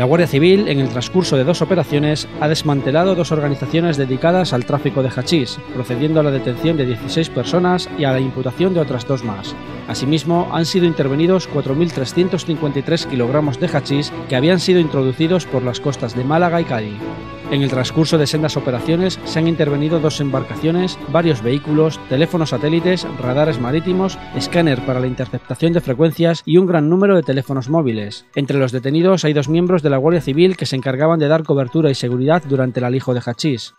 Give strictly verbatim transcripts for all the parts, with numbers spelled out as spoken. La Guardia Civil, en el transcurso de dos operaciones, ha desmantelado dos organizaciones dedicadas al tráfico de hachís, procediendo a la detención de dieciséis personas y a la imputación de otras dos más. Asimismo, han sido intervenidos cuatro mil trescientos cincuenta y tres kilogramos de hachís que habían sido introducidos por las costas de Málaga y Cádiz. En el transcurso de sendas operaciones se han intervenido dos embarcaciones, varios vehículos, teléfonos satélites, radares marítimos, escáner para la interceptación de frecuencias y un gran número de teléfonos móviles. Entre los detenidos hay dos miembros de la Guardia Civil que se encargaban de dar cobertura y seguridad durante el alijo de hachís.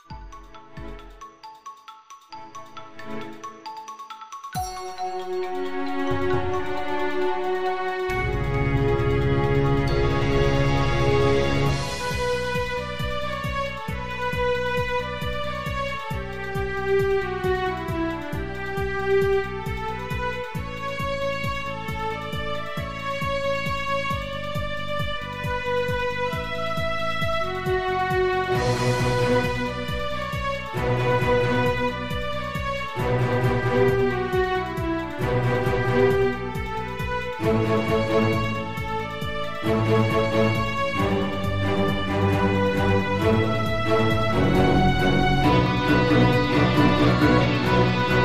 We'll be right back.